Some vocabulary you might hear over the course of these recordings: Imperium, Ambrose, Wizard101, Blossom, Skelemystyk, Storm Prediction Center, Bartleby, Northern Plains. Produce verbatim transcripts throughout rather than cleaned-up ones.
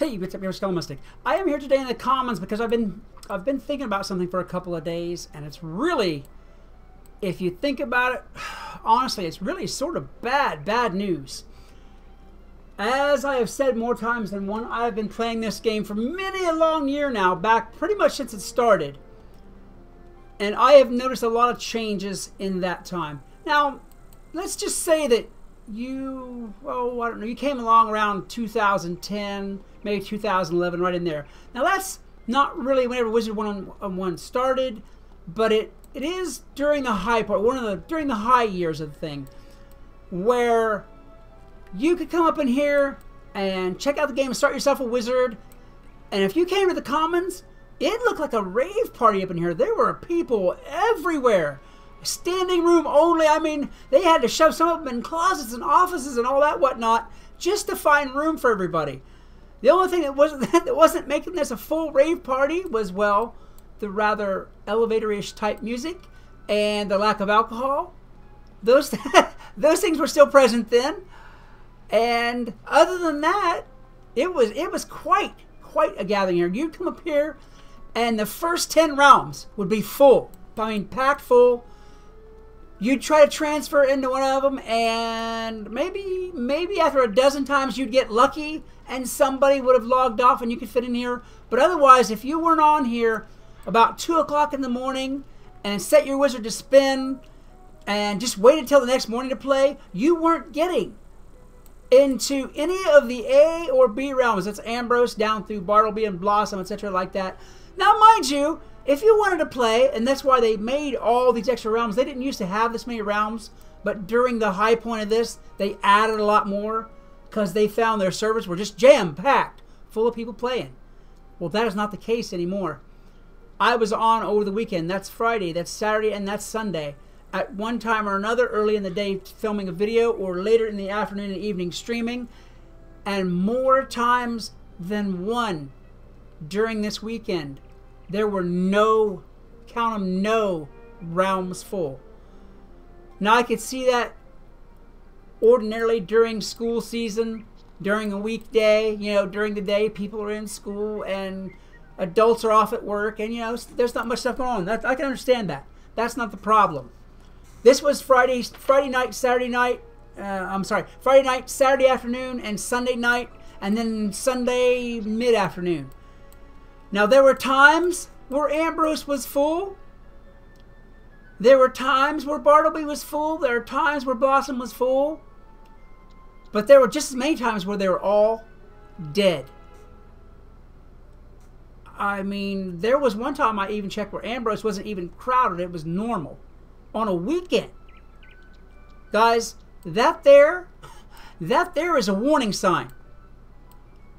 Hey, what's up, your Skelemystyk? I am here today in the Commons because I've been I've been thinking about something for a couple of days, and it's really, if you think about it, honestly, it's really sort of bad, bad news. As I have said more times than one, I have been playing this game for many a long year now, back pretty much since it started. And I have noticed a lot of changes in that time. Now, let's just say that you, oh, I don't know, you came along around two thousand ten, maybe two thousand eleven, right in there. Now, that's not really whenever Wizard one oh one started, but it, it is during the high part, one of the, during the high years of the thing, where you could come up in here and check out the game and start yourself a wizard. And if you came to the Commons, it looked like a rave party up in here. There were people everywhere. Standing room only. I mean, they had to shove some of them in closets and offices and all that whatnot just to find room for everybody. The only thing that wasn't, that wasn't making this a full rave party was, well, the rather elevator-ish type music and the lack of alcohol. Those, those things were still present then. And other than that, it was it was quite quite a gathering here. You'd come up here, and the first ten realms would be full. I mean, packed full. You'd try to transfer into one of them, and maybe maybe after a dozen times you'd get lucky, and somebody would have logged off, and you could fit in here. But otherwise, if you weren't on here about two o'clock in the morning and set your wizard to spin, and just waited till the next morning to play, you weren't getting into any of the A or B realms. That's Ambrose down through Bartleby and Blossom, et cetera, like that. Now, mind you, if you wanted to play, and that's why they made all these extra realms. They didn't used to have this many realms, but during the high point of this, they added a lot more because they found their servers were just jam-packed, full of people playing. Well, that is not the case anymore. I was on over the weekend. That's Friday, that's Saturday, and that's Sunday. At one time or another, early in the day filming a video, or later in the afternoon and evening streaming, and more times than one during this weekend there were no, count them, no realms full. Now I could see that ordinarily during school season, during a weekday, you know, during the day people are in school and adults are off at work, and you know, there's not much stuff going on. That, I can understand that. That's not the problem. This was Friday, Friday night, Saturday night, uh, I'm sorry, Friday night, Saturday afternoon, and Sunday night, and then Sunday mid-afternoon. Now, there were times where Ambrose was full. There were times where Bartleby was full. There were times where Blossom was full. But there were just as many times where they were all dead. I mean, there was one time I even checked where Ambrose wasn't even crowded. It was normal. On a weekend. Guys, that there, that there is a warning sign.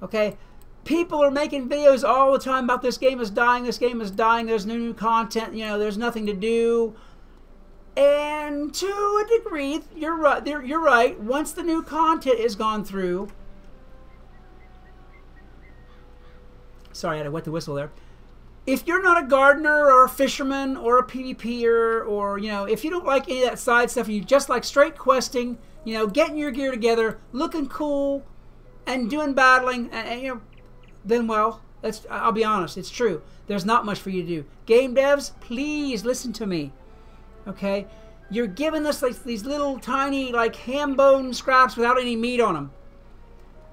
Okay? People are making videos all the time about this game is dying, this game is dying, there's no new content, you know, there's nothing to do. And to a degree, you're right, you're right. Once the new content is gone through... Sorry, I had to wet the whistle there. If you're not a gardener or a fisherman or a PvPer, or, you know, if you don't like any of that side stuff, you just like straight questing, you know, getting your gear together, looking cool, and doing battling, and, and you know, then, well, let's, I'll be honest, it's true. There's not much for you to do. Game devs, please listen to me, okay? You're giving us like, these little tiny, like, ham bone scraps without any meat on them.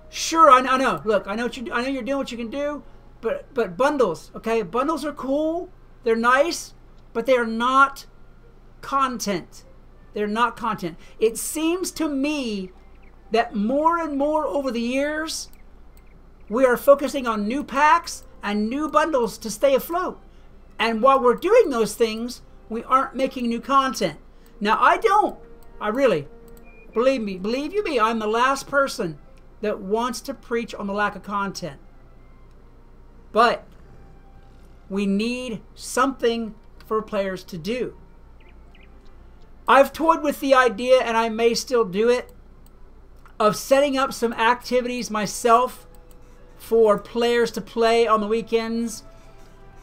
Sure, I, I know. Look, I know what you, I know you're doing what you can do. But, but bundles, okay? Bundles are cool. They're nice, but they are not content. They're not content. It seems to me that more and more over the years, we are focusing on new packs and new bundles to stay afloat. And while we're doing those things, we aren't making new content. Now, I don't. I really, believe me, believe you me, I'm the last person that wants to preach on the lack of content. But we need something for players to do. I've toyed with the idea, and I may still do it, of setting up some activities myself for players to play on the weekends.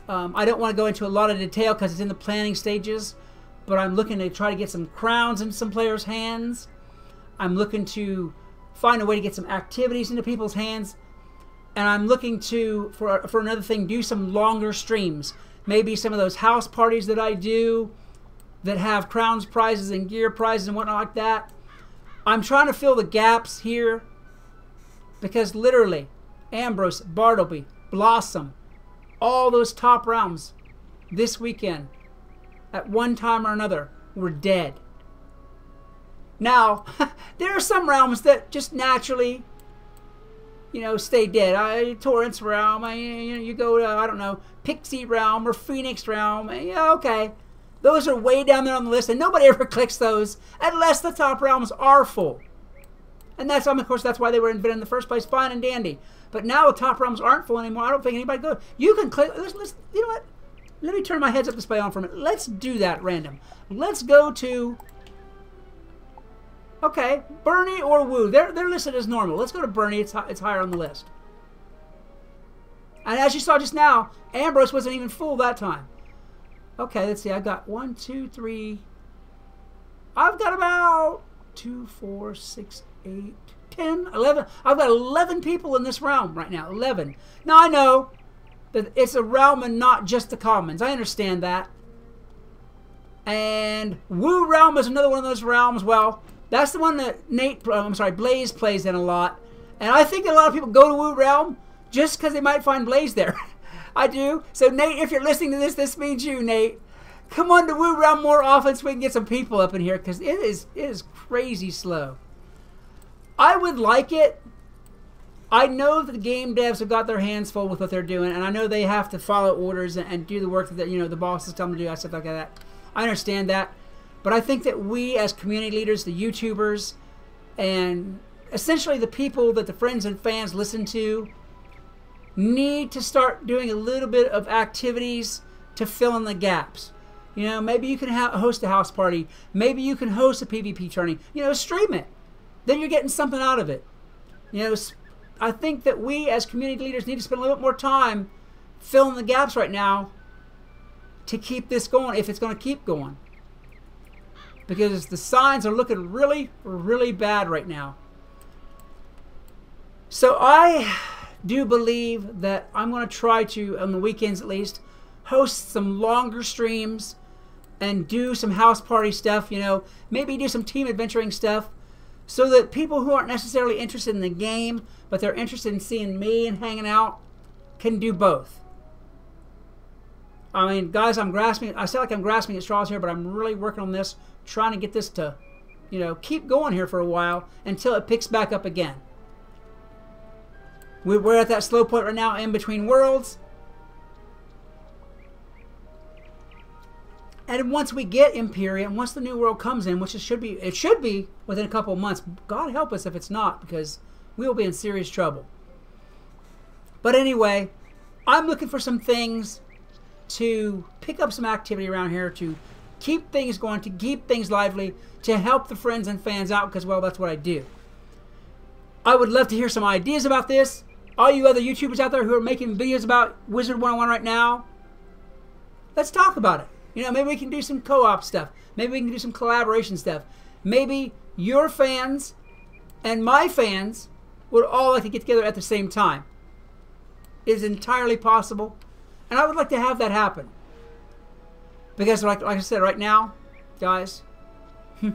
Um, I don't want to go into a lot of detail because it's in the planning stages, but I'm looking to try to get some crowns in some players' hands. I'm looking to find a way to get some activities into people's hands. and I'm looking to, for, for another thing, do some longer streams. Maybe some of those house parties that I do that have crowns, prizes, and gear prizes and whatnot like that. I'm trying to fill the gaps here because literally Ambrose, Bartleby, Blossom, all those top rounds this weekend at one time or another were dead. Now, there are some realms that just naturally, you know, stay dead. I, Torrance realm, I, you know, you go to, I don't know, Pixie realm or Phoenix realm. Yeah, okay. Those are way down there on the list, and nobody ever clicks those unless the top realms are full. And that's, of course, that's why they were invented in the first place. Fine and dandy. But now the top realms aren't full anymore. I don't think anybody goes. You can click. Let's, let's, you know what? Let me turn my heads up display on for a minute. Let's do that random. Let's go to... Okay, Bernie or Wu. They're, they're listed as normal. Let's go to Bernie. It's, it's higher on the list. And as you saw just now, Ambrose wasn't even full that time. Okay, let's see. I've got one, two, three. I've got about two, four, six, eight, ten, eleven. I've got eleven people in this realm right now. Eleven. Now I know that it's a realm and not just the commons. I understand that. And Wu realm is another one of those realms. Well, that's the one that Nate, oh, I'm sorry, Blaze plays in a lot. And I think a lot of people go to Wu realm just because they might find Blaze there. I do. So, Nate, if you're listening to this, this means you, Nate. Come on to Woo Realm more often so we can get some people up in here, because it is, it is crazy slow. I would like it. I know that the game devs have got their hands full with what they're doing, and I know they have to follow orders and, and do the work that, you know, the bosses tell them to do, and stuff like that. I understand that. But I think that we, as community leaders, the YouTubers, and essentially the people that the friends and fans listen to, need to start doing a little bit of activities to fill in the gaps. You know, maybe you can ha host a house party. Maybe you can host a PvP tourney. You know, stream it. Then you're getting something out of it. You know, I think that we as community leaders need to spend a little bit more time filling the gaps right now to keep this going, if it's going to keep going. Because the signs are looking really, really bad right now. So I... do believe that I'm going to try to, on the weekends at least, host some longer streams and do some house party stuff, you know, maybe do some team adventuring stuff, so that people who aren't necessarily interested in the game, but they're interested in seeing me and hanging out, can do both. I mean, guys, I'm grasping, I sound like I'm grasping at straws here, but I'm really working on this, trying to get this to, you know, keep going here for a while until it picks back up again. We're at that slow point right now in between worlds. And once we get Imperium, once the new world comes in, which it should be, it should be within a couple of months. God help us if it's not, because we will be in serious trouble. But anyway, I'm looking for some things to pick up some activity around here to keep things going, to keep things lively, to help the friends and fans out, because, well, that's what I do. I would love to hear some ideas about this. All you other YouTubers out there who are making videos about Wizard one oh one right now, let's talk about it. You know, maybe we can do some co-op stuff. Maybe we can do some collaboration stuff. Maybe your fans and my fans would all like to get together at the same time. It is entirely possible. And I would like to have that happen. Because like, like I said, right now, guys, we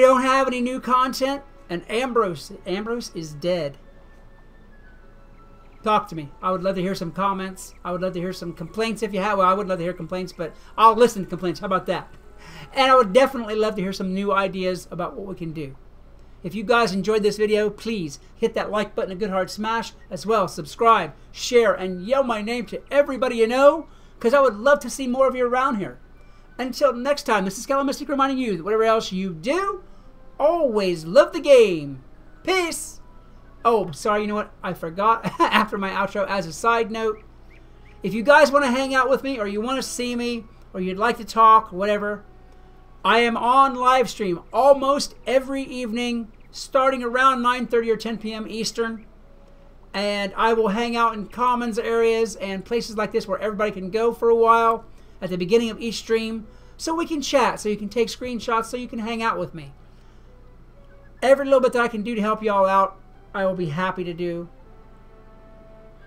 don't have any new content. And Ambrose, Ambrose is dead. Talk to me. I would love to hear some comments. I would love to hear some complaints if you have. Well, I would love to hear complaints, but I'll listen to complaints. How about that? And I would definitely love to hear some new ideas about what we can do. If you guys enjoyed this video, please hit that like button, a good hard smash, as well. Subscribe, share, and yell my name to everybody you know, because I would love to see more of you around here. Until next time, this is Skelemystyk reminding you that whatever else you do, always love the game. Peace. Oh, sorry, you know what? I forgot after my outro, as a side note. If you guys want to hang out with me, or you want to see me, or you'd like to talk, whatever, I am on live stream almost every evening, starting around nine thirty or ten p m Eastern. And I will hang out in commons areas and places like this where everybody can go for a while at the beginning of each stream, so we can chat, so you can take screenshots, so you can hang out with me. Every little bit that I can do to help y'all out, I will be happy to do,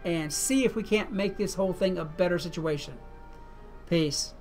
and see if we can't make this whole thing a better situation. Peace.